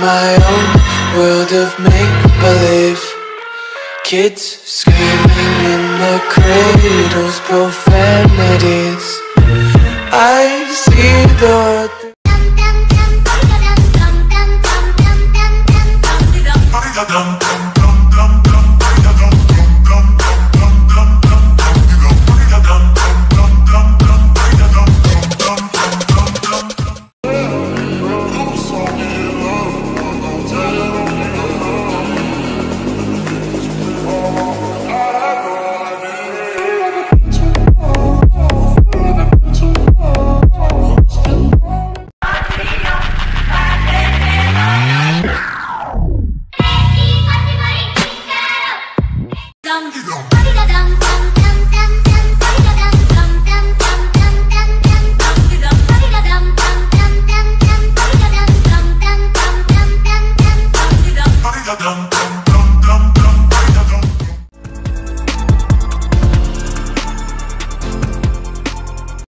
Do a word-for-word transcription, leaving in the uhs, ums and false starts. my own world of make-believe. Kids screaming in the cradles, profanities. I see the world through dum